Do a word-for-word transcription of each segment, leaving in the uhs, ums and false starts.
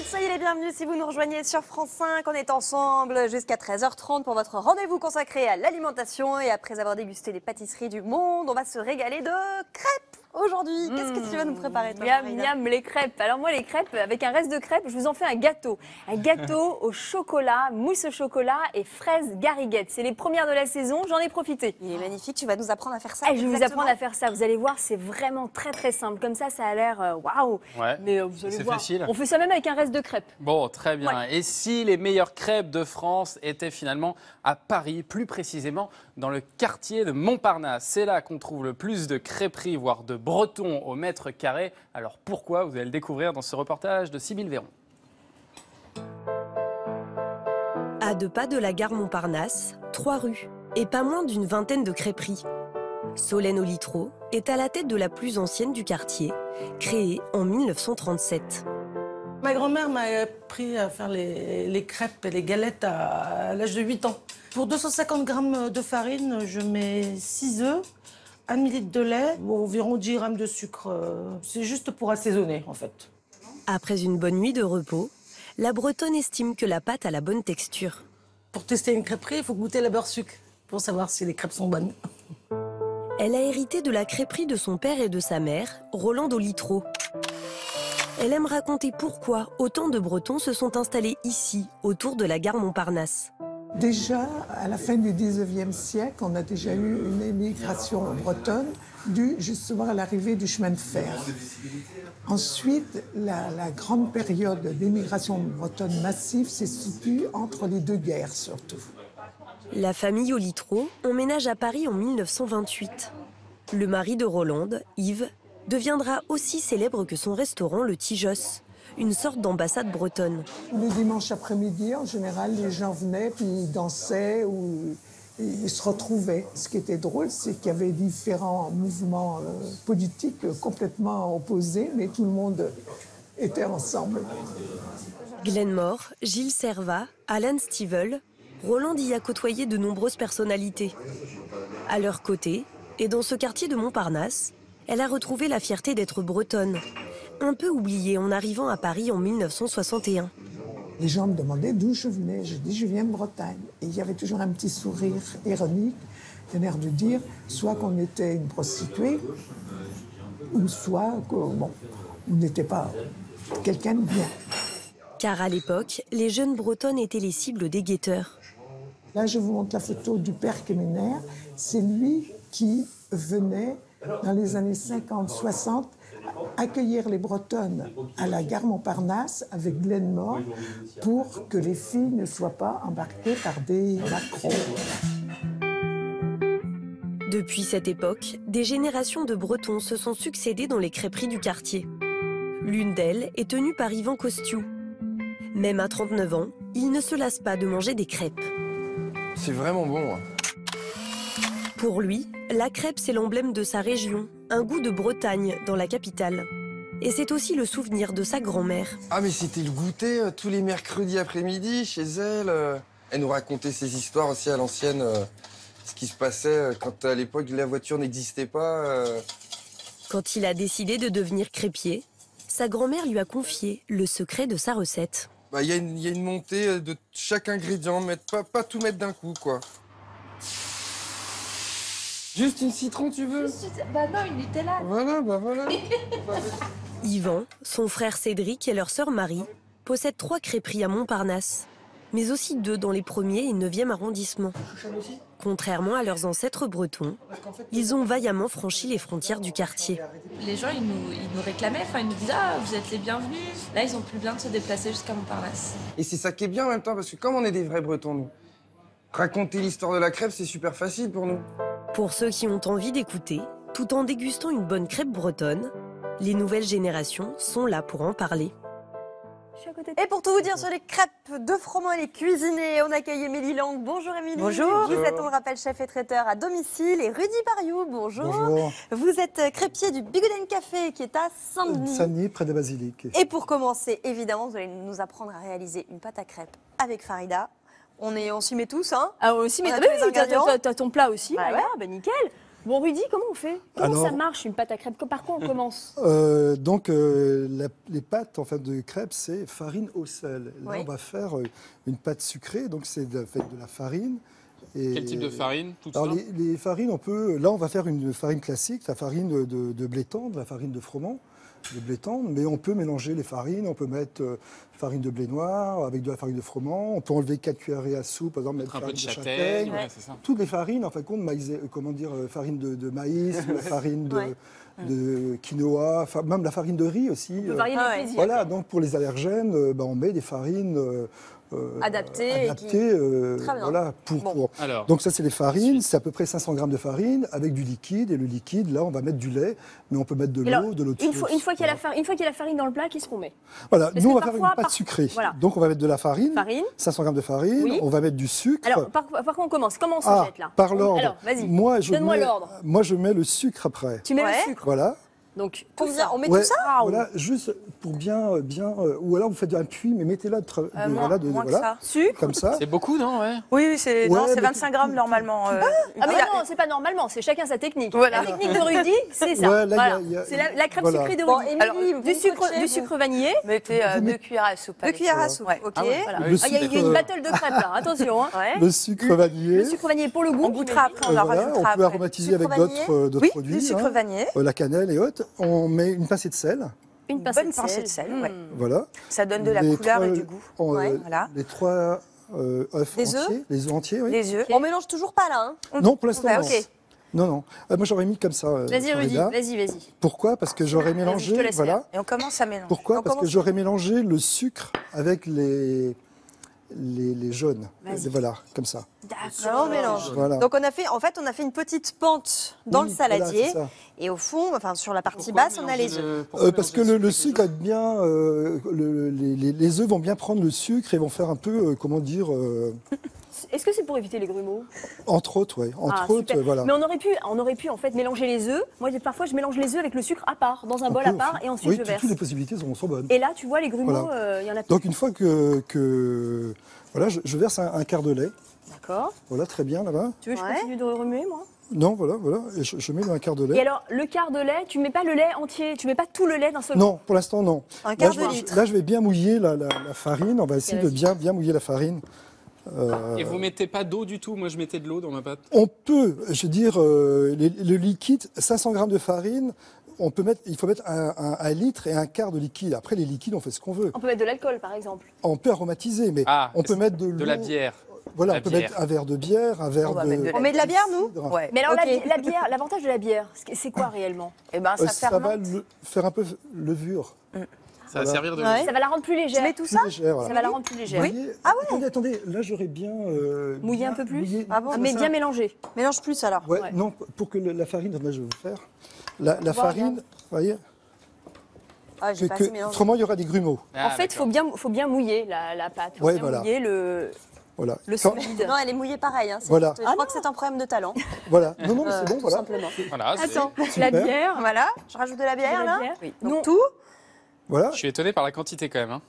Ensuite, soyez les bienvenus si vous nous rejoignez sur France cinq. On est ensemble jusqu'à treize heures trente pour votre rendez-vous consacré à l'alimentation. Et après avoir dégusté les pâtisseries du monde, on va se régaler de crêpes aujourd'hui. Qu'est-ce que tu vas nous préparer, toi, Miam, miam, les crêpes. Alors moi, les crêpes, avec un reste de crêpes, je vous en fais un gâteau. Un gâteau au chocolat, mousse au chocolat et fraises gariguettes. C'est les premières de la saison, j'en ai profité. Il est magnifique, tu vas nous apprendre à faire ça. Et je vais vous apprendre à faire ça. Vous allez voir, c'est vraiment très très simple. Comme ça, ça a l'air waouh. Wow. Ouais, mais vous allez voir, facile. On fait ça même avec un reste de crêpes. Bon, très bien. Ouais. Et si les meilleures crêpes de France étaient finalement à Paris, plus précisément dans le quartier de Montparnasse. C'est là qu'on trouve le plus de crêperies, voire de bretons au mètre carré. Alors pourquoi? Vous allez le découvrir dans ce reportage de Sibylle Véron. À deux pas de la gare Montparnasse, trois rues et pas moins d'une vingtaine de crêperies. Solène Ollitrault est à la tête de la plus ancienne du quartier, créée en mille neuf cent trente-sept. Ma grand-mère m'a appris à faire les, les crêpes et les galettes à, à l'âge de huit ans. Pour deux cent cinquante grammes de farine, je mets six œufs, un millilitre de lait, environ dix grammes de sucre. C'est juste pour assaisonner, en fait. Après une bonne nuit de repos, la Bretonne estime que la pâte a la bonne texture. Pour tester une crêperie, il faut goûter la beurre-sucre pour savoir si les crêpes sont bonnes. Elle a hérité de la crêperie de son père et de sa mère, Rolande Ollitrault. Elle aime raconter pourquoi autant de Bretons se sont installés ici, autour de la gare Montparnasse. Déjà, à la fin du dix-neuvième siècle, on a déjà eu une émigration bretonne due justement à l'arrivée du chemin de fer. Ensuite, la, la grande période d'émigration bretonne massive se situe entre les deux guerres surtout. La famille Ollitrault emménage à Paris en mille neuf cent vingt-huit. Le mari de Rolande, Yves, deviendra aussi célèbre que son restaurant, le Tijos, une sorte d'ambassade bretonne. Le dimanche après-midi, en général, les gens venaient, puis ils dansaient ou ils se retrouvaient. Ce qui était drôle, c'est qu'il y avait différents mouvements politiques complètement opposés, mais tout le monde était ensemble. Glenmor, Gilles Servat, Alan Stivel, Rolande y a côtoyé de nombreuses personnalités. À leur côté, et dans ce quartier de Montparnasse, elle a retrouvé la fierté d'être bretonne, un peu oubliée en arrivant à Paris en mille neuf cent soixante et un. Les gens me demandaient d'où je venais. Je dis, je viens de Bretagne. Et il y avait toujours un petit sourire ironique, d'un air de dire soit qu'on était une prostituée, ou soit qu'on bon, n'était pas quelqu'un de bien. Car à l'époque, les jeunes bretonnes étaient les cibles des guetteurs. Là, je vous montre la photo du père Kemener. C'est lui qui venait dans les années cinquante soixante, accueillir les Bretonnes à la gare Montparnasse avec Glenmor pour que les filles ne soient pas embarquées par des macros. Depuis cette époque, des générations de Bretons se sont succédées dans les crêperies du quartier. L'une d'elles est tenue par Yvan Costiou. Même à trente-neuf ans, il ne se lasse pas de manger des crêpes. C'est vraiment bon. Hein. Pour lui, la crêpe, c'est l'emblème de sa région, un goût de Bretagne dans la capitale. Et c'est aussi le souvenir de sa grand-mère. Ah mais c'était le goûter euh, tous les mercredis après-midi chez elle. Euh, elle nous racontait ses histoires aussi à l'ancienne, euh, ce qui se passait euh, quand à l'époque la voiture n'existait pas. Euh... Quand il a décidé de devenir crêpier, sa grand-mère lui a confié le secret de sa recette. Bah, y a une, y a une montée de chaque ingrédient, mais pas, pas tout mettre d'un coup quoi. Juste une citron, tu veux? Bah non, une Nutella. Voilà, bah voilà. Yvan, son frère Cédric et leur sœur Marie possèdent trois crêperies à Montparnasse, mais aussi deux dans les premiers et neuvième arrondissements. Contrairement à leurs ancêtres bretons, ils ont vaillamment franchi les frontières du quartier. Les gens, ils nous, ils nous réclamaient, enfin ils nous disaient « Ah, vous êtes les bienvenus !» Là, ils ont plus besoin de se déplacer jusqu'à Montparnasse. Et c'est ça qui est bien en même temps, parce que comme on est des vrais bretons, nous, raconter l'histoire de la crêpe, c'est super facile pour nous. Pour ceux qui ont envie d'écouter, tout en dégustant une bonne crêpe bretonne, les nouvelles générations sont là pour en parler. Et pour tout vous dire sur les crêpes de froment et les cuisiner, on accueille Émilie Lang. Bonjour Émilie. Bonjour. Vous êtes, on le rappelle, chef et traiteur à domicile. Et Rudy Barrioux, bonjour. Bonjour. Vous êtes crêpier du Bigouden Café qui est à Saint-Denis. Saint-Denis, près de la basilique. Et pour commencer, évidemment, vous allez nous apprendre à réaliser une pâte à crêpes avec Farida. On, on s'y met tous, hein? Ah, on s'y met tous. Ah, oui, t'as ton plat aussi, voilà, ouais, ouais, bah nickel. Bon, Rudy, comment on fait? Comment Alors, ça marche une pâte à crêpes? Par quoi on commence? euh, Donc, euh, la, les pâtes en fait, de crêpes, c'est farine au sel. Là, oui. on va faire une pâte sucrée, donc c'est de, fait de la farine. Et quel type de farine? Tout alors les, les farines, on peut. Là, on va faire une farine classique, la farine de, de, de blé tendre, la farine de froment, de blé tendre. Mais on peut mélanger les farines. On peut mettre euh, farine de blé noir avec de la farine de froment. On peut enlever quatre cuillerées à soupe, par exemple, mettre un peu de, de châtaigne. Ouais, c'est ça. Toutes les farines, en fin de compte, maïs, euh, comment dire, farine de, de maïs, la farine de. Ouais. de quinoa, même la farine de riz aussi. On peut varier les plaisirs. Voilà, donc pour les allergènes, bah on met des farines euh, adaptées. adaptées qui... euh, voilà, pour, bon. pour. Alors, donc ça, c'est les farines, c'est à peu près cinq cents grammes de farine avec du liquide. Et le liquide, là, on va mettre du lait, mais on peut mettre de l'eau, de l'eau de source. Une fois qu'il y a la farine dans le plat, qu'est-ce qu'on met? Voilà, Parce nous, on va parfois, faire une pâte par... sucrée. Voilà. Donc on va mettre de la farine, farine. cinq cents grammes de farine, oui. on va mettre du sucre. Alors, par, par quoi on commence? Comment on se ah, jette là? Par l'ordre. Alors, vas-y, donne-moi l'ordre. Moi, je mets le sucre après. Tu mets le sucre? Voilà. Donc, ça, on met ouais, tout ça voilà, juste pour bien, bien... Euh, ou alors, vous faites un puits, mais mettez-la de... Euh, de, moins, voilà, de moins voilà, que ça. Sucre. Comme ça. C'est beaucoup, non ouais. Oui, oui c'est ouais, vingt-cinq grammes, normalement. Euh, ah, mais non, c'est pas normalement, c'est chacun sa technique. Voilà. La technique de Rudy, c'est ça. Ouais, voilà. C'est la, la crêpe voilà. sucrée de Rudy. Bon, alors, du, sucre, du sucre vanillé. Mettez euh, deux cuillères à soupe. Deux cuillères à soupe, ouais. ok. Ah ouais. voilà. Il ah, y a eu une battle de crêpes, là, attention. Le sucre vanillé. Le sucre vanillé pour le goût. On goûtera après, on en rajoutera après. On peut aromatiser avec d'autres produits. Oui, du sucre vanillé. La cannelle et autres. On met une pincée de sel. Une, une pincée bonne de pincée de sel, mmh. ouais. Voilà. Ça donne de la les couleur trois, et du goût. On, ouais. euh, voilà. Les trois euh, œufs les entiers. Oeufs. Les œufs entiers, oui. Les œufs. Okay. On mélange toujours pas là. Hein. On, non, pour l'instant, non. Okay. Non, non. Euh, moi, j'aurais mis comme ça. Vas-y, Rudy, vas-y, vas-y. Pourquoi? Parce que j'aurais mélangé. Je te laisse voilà. Et on commence à mélanger. Pourquoi? On Parce que j'aurais mélangé le sucre avec les. Les, les jaunes, voilà, comme ça. D'accord, mélange. Voilà. Donc on a fait, en fait, on a fait une petite pente dans oui, le saladier voilà, et au fond, enfin sur la partie pourquoi basse, on a les œufs. Le, euh, parce que le, le sucre aide bien, euh, le, les, les, les œufs vont bien prendre le sucre et vont faire un peu, euh, comment dire. Euh, Est-ce que c'est pour éviter les grumeaux? Entre autres, oui. Entre ah, autres, euh, voilà. Mais on aurait pu, on aurait pu en fait mélanger les œufs. Moi, parfois, je mélange les œufs avec le sucre à part, dans un on bol peut, à part, et ensuite oui, je verse. Toutes les possibilités sont, sont bonnes. Et là, tu vois, les grumeaux, il voilà. euh, y en a plus. Donc, une fois que, que voilà, je, je verse un, un quart de lait. D'accord. Voilà, très bien là-bas. Tu veux que ouais. je continue de remuer, moi? Non, voilà, voilà. Et je, je mets un quart de lait. Et alors, le quart de lait, tu ne mets pas le lait entier? Tu ne mets pas tout le lait d'un seul? Non, pour l'instant, non. Un quart là, de je, litre. Là, je vais bien mouiller la, la, la farine. On va essayer de bien, bien mouiller la farine. Euh, Et vous ne mettez pas d'eau du tout? Moi, je mettais de l'eau dans ma pâte. On peut, je veux dire, euh, les, le liquide, cinq cents grammes de farine, on peut mettre, il faut mettre un, un, un litre et un quart de liquide. Après, les liquides, on fait ce qu'on veut. On peut mettre de l'alcool, par exemple. On peut aromatiser, mais ah, on peut mettre de l'eau. De la bière. Voilà, la on peut bière. Mettre un verre de bière, un verre on de... de... On met de la bière, nous ouais. Mais alors, okay. la, la bière, l'avantage de la bière, c'est quoi réellement? Eh ben, ça, euh, ça fermente. Va le, faire un peu levure. Mm. Ça va voilà. servir de ouais. Ça va la rendre plus légère. Tu mets tout ça légère, voilà. Ça va la rendre plus légère. Oui. Mouillez... Ah ouais. Attendez, attendez. Là, j'aurais bien euh, mouillé un peu plus. Mouillé... Ah bon, ah, mais ça. Bien mélangé. Mélange plus alors. Ouais, ouais. Non, pour que le, la farine, moi, je vais vous faire. La, la farine, vous voyez. Ah, j'ai pas assez mélangé. Autrement, il y aura des grumeaux. Ah, en fait, faut bien, faut bien mouiller la, la pâte. Faut ouais, bien voilà. mouiller le. Voilà. Le Quand... Non, elle est mouillée pareil. Hein, voilà. Je ah crois non. que c'est un problème de talent. Voilà. Non, non, c'est bon, voilà. Voilà. Attends, la bière. Voilà. Je rajoute de la bière là. Oui. Donc tout. Voilà. Je suis étonné par la quantité quand même. Hein.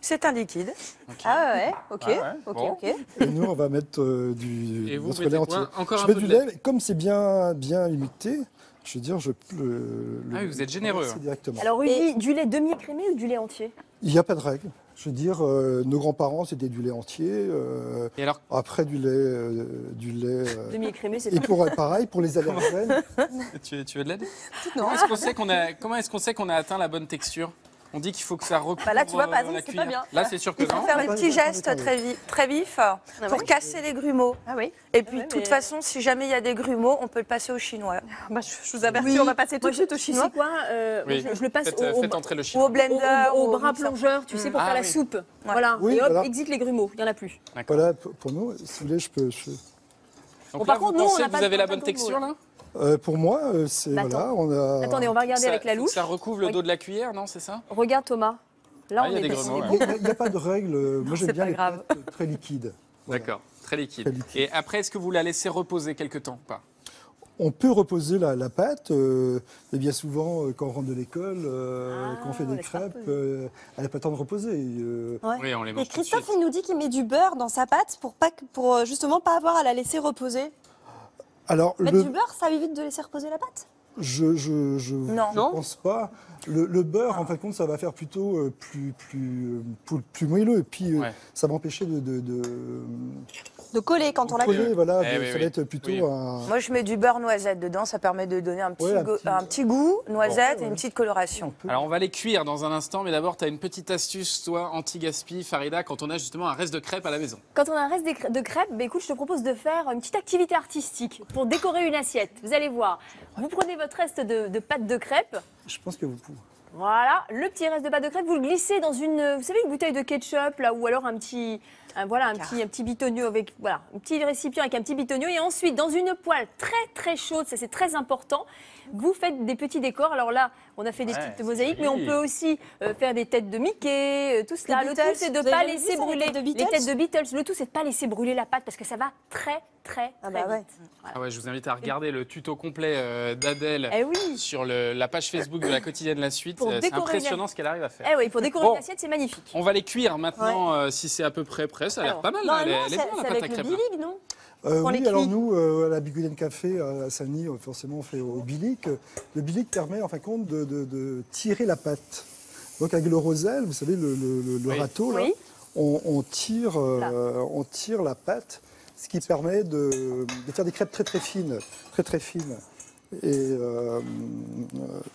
C'est un liquide. Okay. Ah ouais, ok, ah ouais, ok, bon. Ok. Et nous on va mettre euh, du. Et vous mettez lait quoi, encore je un mets peu du de lait. Lait. Comme c'est bien, bien limité, je veux dire, je. Le, ah oui, vous êtes généreux. Hein. Directement. Alors Rudy, du lait demi écrémé ou du lait entier? Il n'y a pas de règle. Je veux dire, euh, nos grands-parents c'était du lait entier. Euh, et alors après du lait, euh, du lait. Euh, demi-écrémé, c'est. Et pour pareil pour les allergènes. tu, tu veux de l'aide? Non. Comment est-ce qu'on sait qu'on a, comment est-ce qu'on sait qu'on a atteint la bonne texture? On dit qu'il faut que ça recouvre. Bah là, tu vois, par exemple, c'est pas bien. Là, c'est sûr que non. Il faut faire le petit geste très vif, très vif pour ah casser oui. les grumeaux. Ah oui. Et puis, de ah oui, toute mais... façon, si jamais il y a des grumeaux, on peut le passer aux Chinois. Bah, je, je vous avertis, oui. on va passer tout de suite aux Chinois. Quoi euh, oui. je, je le passe faites, au, faites entrer le chinois. Ou au blender, au, au, au brin plongeur, tu mmh. sais, pour ah, faire oui. la soupe. Ouais. Voilà. Oui, et hop, voilà. exit les grumeaux. Il n'y en a plus. Voilà, pour nous, si vous voulez, je peux. Donc là, vous pensez que vous avez la bonne texture là? Euh, pour moi, euh, c'est... Bah, voilà, on a... Attendez, on va regarder ça, avec la louche. Ça recouvre le dos de la cuillère, non? C'est ça? Regarde, Thomas. Là, ah, on est... Il n'y a, a pas de règle. Moi, j'aime bien les pâtes très liquides. Voilà. D'accord, très liquide. Très liquide. Et après, est-ce que vous la laissez reposer quelque temps? Pas. On peut reposer la, la pâte, euh, et bien souvent, euh, quand on rentre de l'école, euh, ah, quand on fait des crêpes, euh, elle n'a pas le temps de reposer. Euh... Ouais. Oui, on les mange. Et Christophe, il nous dit qu'il met du beurre dans sa pâte pour, pas, pour justement pas avoir à la laisser reposer. Alors, mettre le... du beurre, ça évite de laisser reposer la pâte? Je, je, je non, je non. pense pas. Le, le beurre, ah. en fin de compte, ça va faire plutôt euh, plus, plus, plus, plus moelleux. Et puis, euh, ouais. ça va empêcher de... de, de... de coller quand on l'a cuit. Voilà, eh oui, ça oui. va être plutôt oui. un... Moi, je mets du beurre noisette dedans. Ça permet de donner un petit, ouais, go... petit... Un petit goût, noisette, bon, et ouais. une petite coloration. Alors, on va les cuire dans un instant. Mais d'abord, tu as une petite astuce, toi, anti-gaspi, Farida, quand on a justement un reste de crêpes à la maison. Quand on a un reste de crêpes, bah, écoute, je te propose de faire une petite activité artistique pour décorer une assiette. Vous allez voir. Vous prenez votre reste de, de pâte de crêpes. Je pense que vous pouvez. Voilà, le petit reste de pâte de crêpes, vous le glissez dans une, vous savez, une bouteille de ketchup, là, ou alors un petit, un, voilà, un petit, un petit bitonio avec, voilà, un petit récipient avec un petit bitonio, et ensuite dans une poêle très très chaude, ça c'est très important. Vous faites des petits décors. Alors là, on a fait des ouais, petites mosaïques, mais on peut aussi euh, faire des têtes de Mickey, euh, tout cela. Le, le tout c'est de pas laisser brûler les, les têtes de Beatles. Le tout c'est de pas laisser brûler la pâte parce que ça va très très ah bah très ouais. vite. Voilà. Ah ouais, je vous invite à regarder le tuto complet euh, d'Adèle eh oui. sur le, la page Facebook de La Quotidienne La Suite. C'est impressionnant ce qu'elle arrive à faire. Eh oui, pour décorer bon. L'assiette, c'est magnifique. On va les cuire maintenant, ouais. euh, si c'est à peu près prêt. Ça a l'air pas mal. Non, elle non, est bonne la pâte à crêpes. Non. Euh, oui, alors nous, euh, à la Bigouden Café, à Saint-Denis, forcément, on fait au bilic. Le bilic permet, en fin de compte, de, de, de tirer la pâte. Donc, avec le Glorozel, vous savez, le, le, le oui. râteau, là, oui. on, on, tire, euh, on tire la pâte, ce qui permet de, de faire des crêpes très, très fines. Très, très fines. Et euh,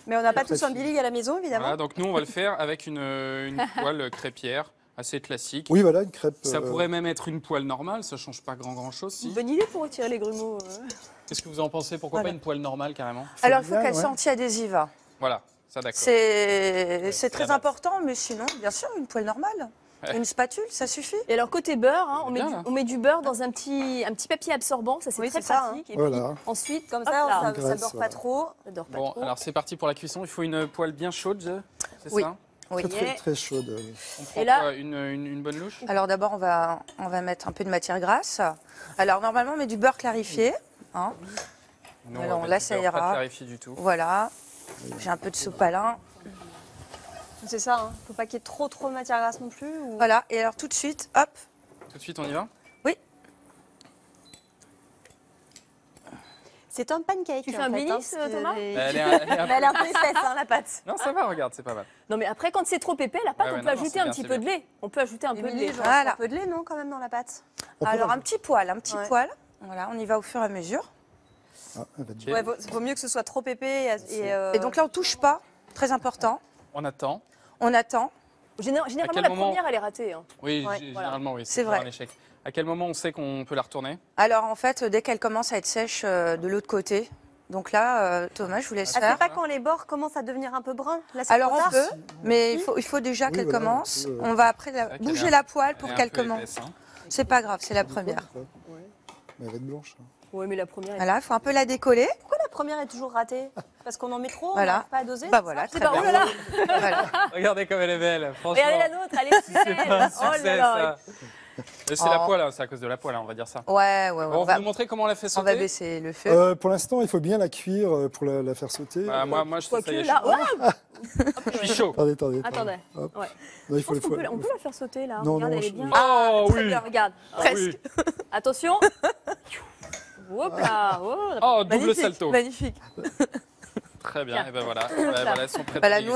mais on n'a pas tous un bilic à la maison, évidemment. Voilà, donc, nous, on va le faire avec une, une poêle crêpière. Assez classique. Oui, voilà, une crêpe. Ça euh... pourrait même être une poêle normale, ça ne change pas grand grand chose. Si. Bonne idée pour retirer les grumeaux. Euh... Qu'est-ce que vous en pensez? Pourquoi voilà. pas une poêle normale carrément? Alors, il faut qu'elle ouais. s'anti-adhésive. Voilà, ça d'accord. C'est ouais, très important, mais sinon, bien sûr, une poêle normale. Ouais. Une spatule, ça suffit. Et alors, côté beurre, hein, on, met bien, du, on met du beurre dans un petit, un petit papier absorbant, ça c'est oui, très pratique. Ça, hein. Et voilà. puis, ensuite, comme hop, ça, là, ça, graisse, ça dort pas trop. Ça dort pas bon, trop. Alors c'est parti pour la cuisson. Il faut une poêle bien chaude, c'est oui. ça? Très, très, très chaude. On prend et là, une, une, une bonne louche. Alors d'abord, on va, on va mettre un peu de matière grasse. Alors normalement, on met du beurre clarifié. Hein. Non, alors, on là, ça ira. Pas clarifié du tout. Voilà. J'ai un peu de sopalin. C'est ça, hein. Faut pas qu'il y ait trop, trop de matière grasse non plus. Ou... Voilà. Et alors tout de suite, hop. Tout de suite, on y va? Oui. C'est un pancake. Tu fais un bénisse, Thomas? Elle est un peu épaisse, hein, la pâte. Non, ça va, regarde, c'est pas mal. Non, mais après, quand c'est trop épais, la pâte, ouais, on ouais, peut non, ajouter non, un bien, petit peu bien. de lait. On peut ajouter un peu de lait. Voilà. Un peu de lait, non, quand même, dans la pâte. On Alors, un petit poil, un petit ouais. poil. Voilà, on y va au fur et à mesure. Ah, il ouais, vaut, vaut mieux que ce soit trop épais. Et, et, euh... et donc là, on touche pas. Très important. On attend. On attend. Généralement, la première, elle est ratée. Oui, généralement, oui. C'est vrai. À quel moment on sait qu'on peut la retourner? Alors en fait, dès qu'elle commence à être sèche euh, de l'autre côté. Donc là, euh, Thomas, je vous laisse ah, faire. C'est pas quand les bords commencent à devenir un peu bruns? Là, alors on peut, mais il faut, il faut déjà oui, qu'elle voilà, commence. Peut, euh... On va après la... bouger un... la poêle pour qu'elle commence. Hein. C'est pas grave, c'est la première. Ouais. Mais elle va être blanche. Hein. Oui, mais la première... Est... Voilà, il faut un peu la décoller. Pourquoi la première est toujours ratée? Parce qu'on en met trop, voilà. on n'arrive pas à doser. Bah voilà, c'est pas... Oh là là. Voilà. Regardez comme elle est belle, franchement. Regardez la nôtre, elle est super. Oh là là. C'est oh. la poêle, c'est à cause de la poêle, on va dire ça. Ouais, ouais, ouais. On va vous montrer comment on la fait sauter. On va baisser le feu. Euh, pour l'instant, il faut bien la cuire pour la, la faire sauter. Bah, euh, moi, moi, je trouve ça y est chaud. Ah je suis chaud. Attendez, attendez. Attendez. Ouais. Non, il faut le on, peut, on peut la faire sauter là. Non, regarde, non, elle est bien. Je... Ah, oui. Bien, regarde, ah, presque. Oui. Attention. Hop là. Oh, oh double magnifique. Salto. Magnifique. Très bien. Et ben voilà. Voilà, sont prêtes. Voilà, nous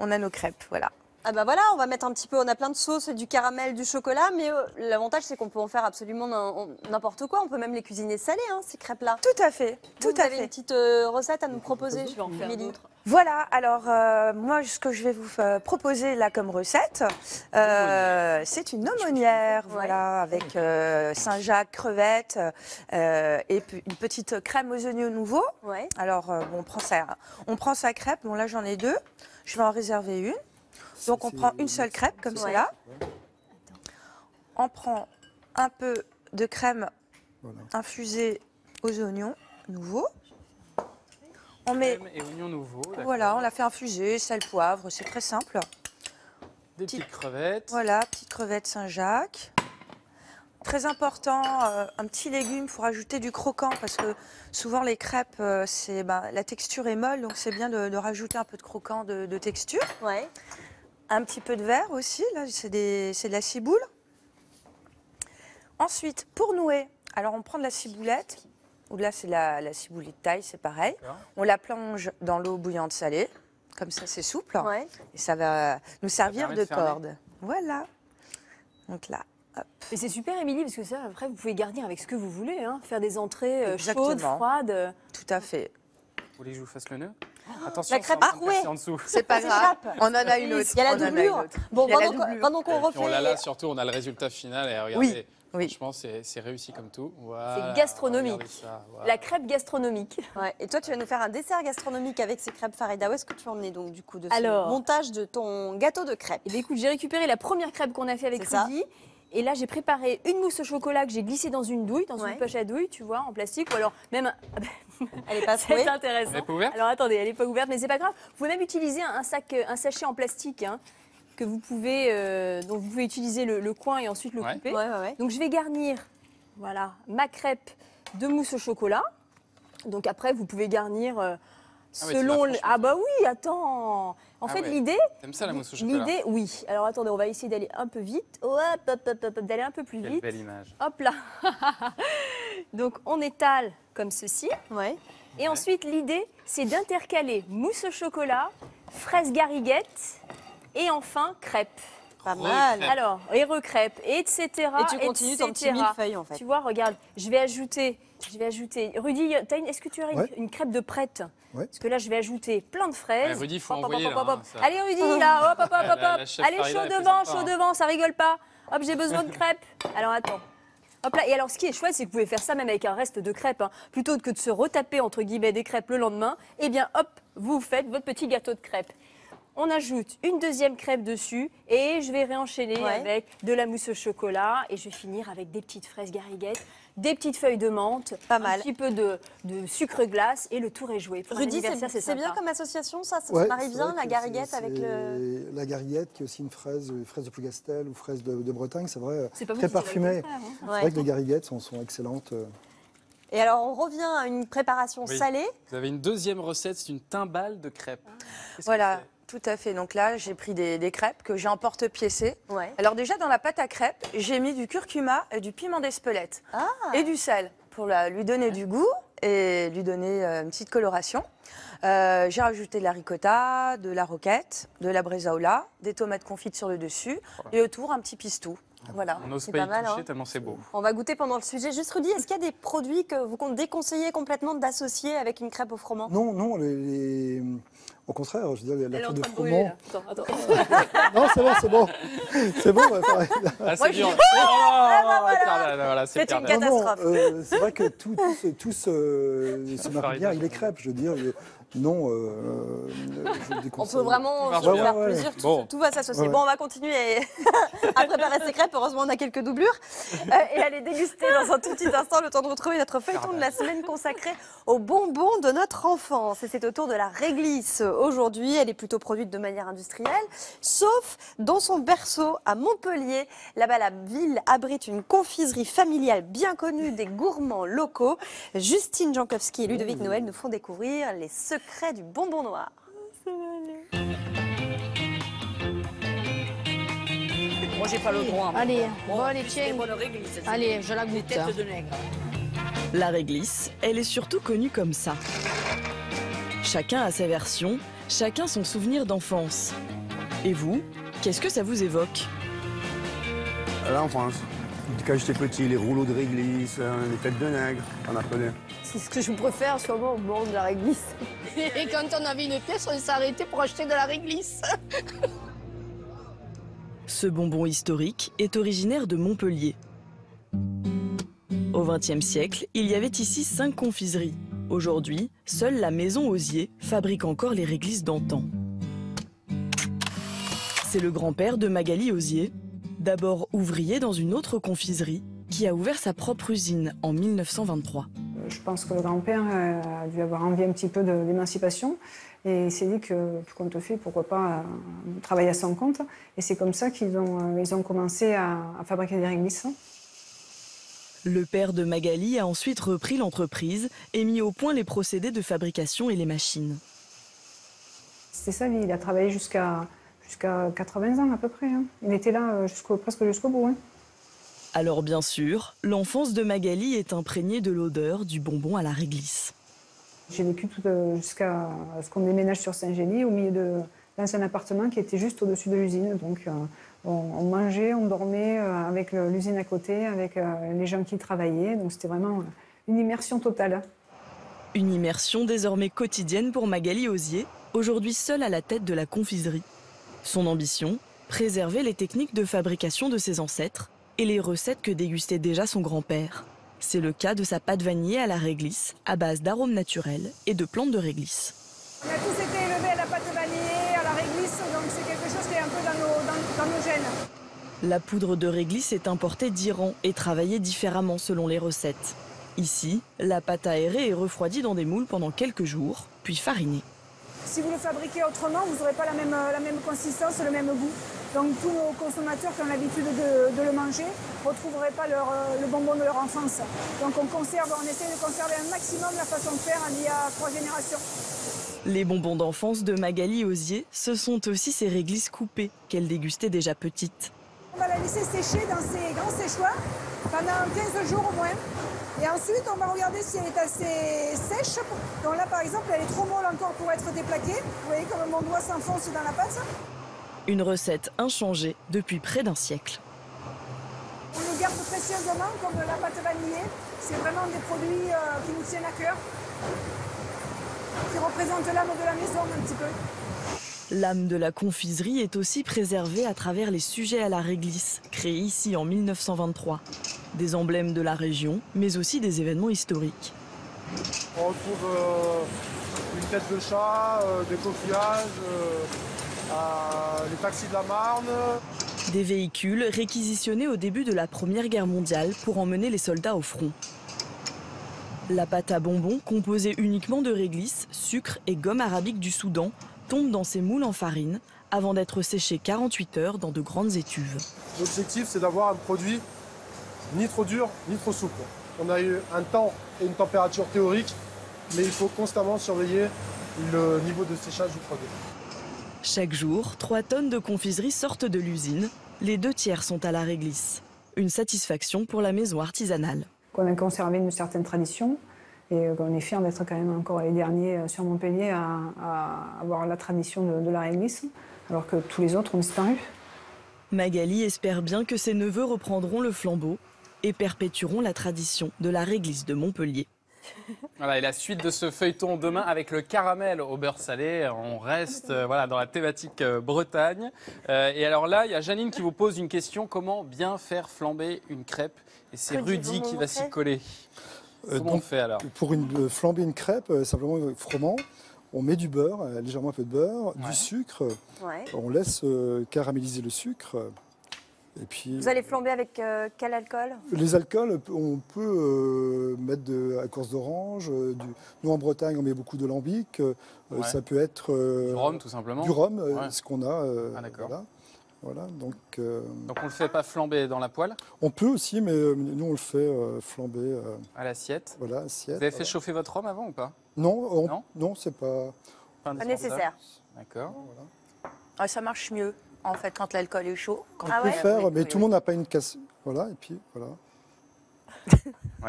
on a nos crêpes, voilà. Ah bah voilà, on va mettre un petit peu, on a plein de sauces, du caramel, du chocolat, mais euh, l'avantage c'est qu'on peut en faire absolument n'importe quoi, on peut même les cuisiner salées, hein, ces crêpes-là. Tout à fait, tout à fait. Vous avez une petite euh, recette à nous proposer, je vais en faire d'autres. Voilà, alors euh, moi ce que je vais vous proposer là comme recette, euh, c'est une aumônière, voilà, avec euh, Saint-Jacques, crevettes euh, et une petite crème aux oignons nouveaux. Ouais. Alors euh, bon, on prend sa, on prend sa crêpe, bon là j'en ai deux, je vais en réserver une. Donc on prend une seule crêpe comme cela, on prend un peu de crème voilà. infusée aux oignons nouveaux, on met, et oignons nouveaux, voilà, on la fait infuser, sel, poivre, c'est très simple. Des petites, petites crevettes. Voilà, petites crevettes Saint-Jacques. Très important, euh, un petit légume pour ajouter du croquant parce que souvent les crêpes, euh, c'est, ben, la texture est molle, donc c'est bien de, de rajouter un peu de croquant de, de texture. Ouais. Un petit peu de verre aussi, là c'est de la ciboule. Ensuite, pour nouer, alors on prend de la ciboulette, Là, c'est la, la ciboulée de taille, c'est pareil. On la plonge dans l'eau bouillante salée. Comme ça, c'est souple. Ouais. Et ça va nous servir de corde. Voilà. Donc là, hop. Et c'est super, Émilie, parce que ça, après, vous pouvez garnir avec ce que vous voulez. Hein. Faire des entrées euh, chaudes, froides. Tout à fait. Vous voulez que je vous fasse le nœud? Attention, la crêpe trouée, c'est pas grave, on en a une autre. Il y a la doublure. Bon, pendant qu'on refait... On l'a là, surtout, on a le résultat final. Et regardez, oui. Franchement, c'est réussi comme tout. Voilà, c'est gastronomique, ça, voilà. La crêpe gastronomique. Ouais. Et toi, tu vas nous faire un dessert gastronomique avec ces crêpes Farida. Où est-ce que tu en es donc du coup de Alors, ce montage de ton gâteau de crêpes? Et bien, écoute, j'ai récupéré la première crêpe qu'on a fait avec Rudy. Et là, j'ai préparé une mousse au chocolat que j'ai glissée dans une douille, dans ouais. une poche à douille, tu vois, en plastique. Ou alors, même... Elle n'est pas ouverte. C'est intéressant. Elle n'est pas ouverte. Alors, attendez, elle n'est pas ouverte, mais c'est pas grave. Vous pouvez même utiliser un, sac, un sachet en plastique, hein, que vous pouvez... Euh, donc, vous pouvez utiliser le, le coin et ensuite le ouais. couper. Ouais, ouais, ouais. Donc, je vais garnir, voilà, ma crêpe de mousse au chocolat. Donc, après, vous pouvez garnir... Euh, Ah selon oui, le... Ah bah oui, attends. En ah fait, ouais. l'idée... T'aimes ça la mousse au chocolat? L'idée, oui. Alors attendez, on va essayer d'aller un peu vite. Hop, hop, hop, hop, hop, d'aller un peu plus Quelle vite. Belle image. Hop là. Donc on étale comme ceci. Ouais. Et ouais. ensuite, l'idée, c'est d'intercaler mousse au chocolat, fraise gariguette et enfin crêpe. Pas mal. Alors, et recrêpe, et cetera. Et tu continues ton petit millefeuille en fait. Tu vois, regarde, je vais ajouter... Je vais ajouter. Rudy, est-ce que tu as une, ouais. une crêpe de prête? ouais. Parce que là, je vais ajouter plein de fraises. Ouais, Rudy, il faut hop, envoyer. Hop, hop, là, hop. Hein, allez, Rudy, là, hop, hop, hop, hop. La, la allez, chaud devant, chaud devant, ça rigole pas. Hop, j'ai besoin de crêpes. Alors, attends. Hop là. Et alors, ce qui est chouette, c'est que vous pouvez faire ça même avec un reste de crêpes. Hein. Plutôt que de se retaper, entre guillemets, des crêpes le lendemain, eh bien, hop, vous faites votre petit gâteau de crêpes. On ajoute une deuxième crêpe dessus et je vais réenchaîner ouais. avec de la mousse au chocolat et je vais finir avec des petites fraises gariguettes, des petites feuilles de menthe, pas mal. Un petit peu de, de sucre glace et le tour est joué. Pour Rudy, c'est bien comme association ça, ça ouais, se marie bien la gariguette avec le... La gariguette qui est aussi une fraise, une fraise de Plougastel ou fraise de, de Bretagne, c'est vrai, très parfumée. Hein. C'est ouais. vrai que les gariguettes sont, sont excellentes. Et alors, on revient à une préparation oui. salée. Vous avez une deuxième recette, c'est une timbale de crêpes. Ah. Voilà. Tout à fait. Donc là, j'ai pris des, des crêpes que j'ai emporte-piécées. Ouais. Alors déjà, dans la pâte à crêpes, j'ai mis du curcuma et du piment d'Espelette ah. et du sel pour la, lui donner ouais. du goût et lui donner euh, une petite coloration. Euh, j'ai rajouté de la ricotta, de la roquette, de la bresaola, des tomates confites sur le dessus voilà. et autour un petit pistou. Voilà. On n'ose pas y mal, toucher hein. tellement c'est beau. On va goûter pendant le sujet. Juste Rudy, est-ce qu'il y a des produits que vous déconseillez complètement d'associer avec une crêpe au froment? Non, non. Les... Au contraire, je veux dire, la crêpe de froment. Attends, attends. Non, c'est bon, c'est bon. C'est bon, bah, pareil. Ah, c'est je... oh, ah, bah, voilà. voilà, une catastrophe. Euh, c'est vrai que tout, tout, tout se, se marie bien avec les crêpes, je veux dire. Non, euh, je on peut vraiment se faire ouais, plaisir, ouais. Tout, bon. tout va s'associer. Ouais. Bon, on va continuer à préparer ces crêpes, heureusement on a quelques doublures, euh, et à les déguster dans un tout petit instant, le temps de retrouver notre feuilleton de la semaine consacré aux bonbons de notre enfance. Et c'est au tour de la réglisse aujourd'hui, elle est plutôt produite de manière industrielle, sauf dans son berceau à Montpellier. Là-bas, la ville abrite une confiserie familiale bien connue des gourmands locaux. Justine Jankowski et Ludovic Noël nous font découvrir les secrets Secret du bonbon noir. Oh, moi j'ai pas le droit. Moi. Allez, bon, bon, allez tiens. Réglisse, allez, je la goûte. Têtes de nègre. La réglisse, elle est surtout connue comme ça. Chacun a sa version, chacun son souvenir d'enfance. Et vous, qu'est-ce que ça vous évoque? L'enfance. Quand j'étais petit, les rouleaux de réglisse, les têtes de nègre, on apprenait. C'est ce que je préfère, sûrement, au bord de la réglisse. Et quand on avait une pièce, on s'arrêtait pour acheter de la réglisse. Ce bonbon historique est originaire de Montpellier. Au vingtième siècle, il y avait ici cinq confiseries. Aujourd'hui, seule la maison Osier fabrique encore les réglisses d'antan. C'est le grand-père de Magali Osier, d'abord ouvrier dans une autre confiserie, qui a ouvert sa propre usine en mille neuf cent vingt-trois. Je pense que le grand-père a dû avoir envie un petit peu de l'émancipation et il s'est dit que tout compte fait, pourquoi pas travailler à son compte. Et c'est comme ça qu'ils ont, ils ont commencé à, à fabriquer des réglisses. Le père de Magali a ensuite repris l'entreprise et mis au point les procédés de fabrication et les machines. C'était sa vie, il a travaillé jusqu'à jusqu'à quatre-vingts ans à peu près. Hein. Il était là jusqu'au, presque jusqu'au bout. Hein. Alors bien sûr, l'enfance de Magali est imprégnée de l'odeur du bonbon à la réglisse. J'ai vécu jusqu'à ce qu'on déménage sur Saint-Denis, au milieu de l'ancien appartement qui était juste au-dessus de l'usine. Donc on mangeait, on dormait avec l'usine à côté, avec les gens qui travaillaient. Donc c'était vraiment une immersion totale. Une immersion désormais quotidienne pour Magali Osier, aujourd'hui seule à la tête de la confiserie. Son ambition, préserver les techniques de fabrication de ses ancêtres et les recettes que dégustait déjà son grand-père. C'est le cas de sa pâte vanillée à la réglisse, à base d'arômes naturels et de plantes de réglisse. On a tous été élevés à la pâte vanillée, à la réglisse, donc c'est quelque chose qui est un peu dans nos, dans, dans nos gènes. La poudre de réglisse est importée d'Iran et travaillée différemment selon les recettes. Ici, la pâte aérée est refroidie dans des moules pendant quelques jours, puis farinée. Si vous le fabriquez autrement, vous n'aurez pas la même, la même consistance, le même goût. Donc tous nos consommateurs qui ont l'habitude de, de le manger ne retrouveraient pas leur, le bonbon de leur enfance. Donc on conserve, on essaie de conserver un maximum la façon de faire il y a trois générations. Les bonbons d'enfance de Magali Osier, ce sont aussi ces réglisses coupées qu'elle dégustait déjà petite. On va la laisser sécher dans ses grands séchoirs pendant quinze jours au moins. Et ensuite, on va regarder si elle est assez sèche. Donc là, par exemple, elle est trop molle encore pour être déplaquée. Vous voyez comme mon doigt s'enfonce dans la pâte. Une recette inchangée depuis près d'un siècle. On le garde précieusement comme la pâte vanillée. C'est vraiment des produits euh, qui nous tiennent à cœur, qui représentent l'âme de la maison un petit peu. L'âme de la confiserie est aussi préservée à travers les sujets à la réglisse, créés ici en mille neuf cent vingt-trois. Des emblèmes de la région, mais aussi des événements historiques. On retrouve euh, une tête de chat, euh, des coquillages, euh, euh, les taxis de la Marne. Des véhicules réquisitionnés au début de la Première Guerre mondiale pour emmener les soldats au front. La pâte à bonbons, composée uniquement de réglisse, sucre et gomme arabique du Soudan, tombe dans ces moules en farine avant d'être séchée quarante-huit heures dans de grandes étuves. L'objectif, c'est d'avoir un produit ni trop dur, ni trop souple. On a eu un temps et une température théorique, mais il faut constamment surveiller le niveau de séchage du produit. Chaque jour, trois tonnes de confiserie sortent de l'usine. Les deux tiers sont à la réglisse. Une satisfaction pour la maison artisanale. On a conservé une certaine tradition et on est fiers d'être quand même encore les derniers sur Montpellier à, à avoir la tradition de, de la réglisse, alors que tous les autres ont disparu. Magali espère bien que ses neveux reprendront le flambeau et perpétueront la tradition de la réglisse de Montpellier. Voilà, et la suite de ce feuilleton demain avec le caramel au beurre salé. On reste euh, voilà, dans la thématique euh, Bretagne. Euh, et alors là, il y a Janine qui vous pose une question. Comment bien faire flamber une crêpe? Et c'est Rudy qui va s'y coller. Euh, Comment donc, on fait alors? Pour une, euh, flamber une crêpe, euh, simplement avec froment. On met du beurre, légèrement un peu de beurre, ouais. du sucre, ouais. on laisse euh, caraméliser le sucre. Et puis, vous allez flamber avec euh, quel alcool? Les alcools, on peut euh, mettre de la corce d'orange. Euh, du... Nous, en Bretagne, on met beaucoup de lambic. Euh, ouais. Ça peut être... Euh, du rhum, tout simplement. Du rhum, ouais. ce qu'on a. Euh, ah, d'accord. Voilà. Voilà, donc, euh... donc on ne le fait pas flamber dans la poêle? On peut aussi, mais euh, nous on le fait euh, flamber... Euh... À l'assiette? Voilà, assiette. Vous avez fait voilà. chauffer votre rhum avant ou pas? Non, on... non, non c'est pas... pas nécessaire. D'accord. Voilà. Ah, ça marche mieux, en fait, quand l'alcool est chaud. Quand ah on peut ouais, faire, mais, mais tout le monde n'a pas une casse... Voilà, et puis voilà.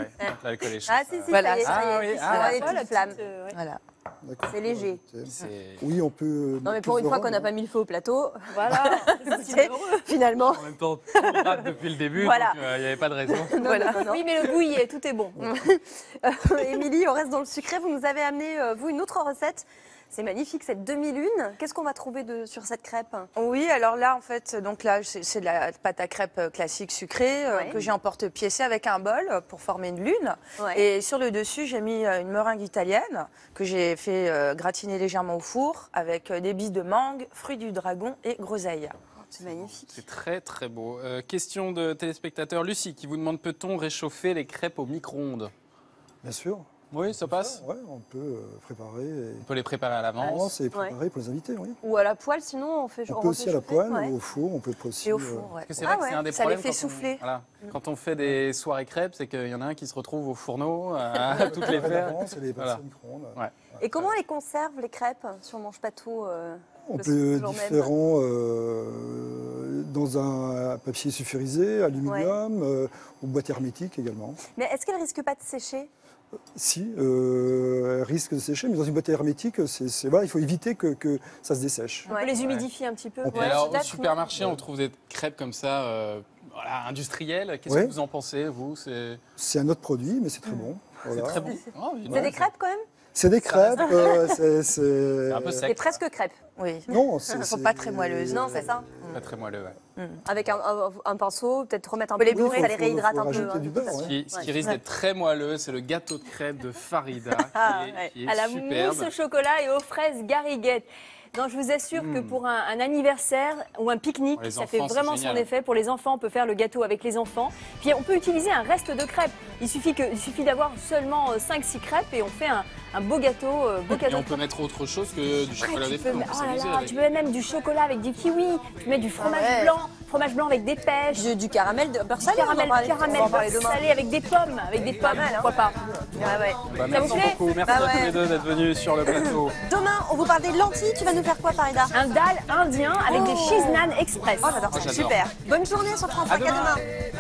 ouais, l'alcool est chaud. Ah ça... si, si, voilà, ça y est, ah, oui, ah, ah, la flamme. Euh, ouais. Voilà. C'est léger. Oui, on peut. Non, mais pour une fois qu'on n'a pas mis le feu au plateau, voilà. Finalement. En même temps, on rate depuis le début, voilà. donc il euh, n'y avait pas de raison. non, voilà. non, non. Oui, mais le goût y est, tout est bon. Émilie, on reste dans le sucré. Vous nous avez amené, euh, vous, une autre recette. C'est magnifique, cette demi-lune. Qu'est-ce qu'on va trouver de, sur cette crêpe? Oui, alors là, en fait, donc là, c'est de la pâte à crêpe classique sucrée ouais. euh, que j'ai emporte-piécée avec un bol pour former une lune. Ouais. Et sur le dessus, j'ai mis une meringue italienne que j'ai fait euh, gratiner légèrement au four avec des billes de mangue, fruits du dragon et groseille. C'est magnifique. C'est très, très beau. Euh, question de téléspectateur Lucie qui vous demande, peut-on réchauffer les crêpes au micro-ondes? Bien sûr. Oui, ça passe. Ouais, on peut préparer. Et... On peut les préparer à l'avance. Et préparer ouais. pour les invités, oui. Ou à la poêle, sinon on fait. On, on peut aussi à la poêle ouais. ou au four, on peut aussi. Et au four, ouais. Parce que ah vrai ouais. que un des ça les fait souffler. On... Voilà. Mmh. Quand on fait des soirées crêpes, c'est qu'il y en a un qui se retrouve au fourneau à toutes les fers. Et, les voilà. ouais. Ouais. et comment on les conserve les crêpes sur Mange Pas Tout euh, On peut différents. Euh, dans un papier sulfurisé, aluminium, ouais. euh, ou boîte hermétique également. Mais est-ce qu'elle ne risque pas de sécher ? Si, euh, risque de sécher, mais dans une boîte hermétique, c'est, voilà, il faut éviter que, que ça se dessèche. On peut les humidifier ouais. un petit peu. Ouais, alors, au supermarché, on trouve des crêpes comme ça, euh, voilà, industrielles. Qu'est-ce ouais. que vous en pensez, vous ? C'est un autre produit, mais c'est très bon. Voilà. C'est très bon. Oh, c'est ouais. des crêpes quand même ? C'est des crêpes. Euh, c'est un peu sec. C'est presque crêpes. Oui. Non, elles ne sont pas très moelleuses. Non, c'est ça. Pas très moelleux, ouais. Mmh. Avec un, un, un pinceau, peut-être remettre un peu les beurres, ça les réhydrate un peu. Hein, beurre, ce qui, ouais. ce qui ouais. risque d'être très moelleux, c'est le gâteau de crêpes de Farida. qui est, ouais. qui est à la superbe. Mousse au chocolat et aux fraises gariguettes. Non, je vous assure mmh. que pour un, un anniversaire ou un pique-nique, ça enfants, fait vraiment son effet. Pour les enfants, on peut faire le gâteau avec les enfants. Puis on peut utiliser un reste de crêpes. Il suffit, que, il suffit d'avoir seulement cinq six crêpes et on fait un, un beau gâteau. Beau et on peut mettre autre chose que du chocolat avec des fraises. Tu peux même du chocolat avec du kiwi. Tu mets du fromage ah ouais. blanc, fromage blanc avec des pêches. Du, du caramel de beurre salé. Du caramel, on caramel beurre salé avec des pommes. Avec des pommes, pourquoi pas. Ah ouais. bah, merci beaucoup, merci bah, ouais. à tous les deux d'être venus sur le plateau. Demain, on vous parle des lentilles. Tu vas nous faire quoi, Farida? Un dal indien avec oh. des cheese naan express. Oh, j'adore, oh, super. Bonne journée sur France cinq, à demain.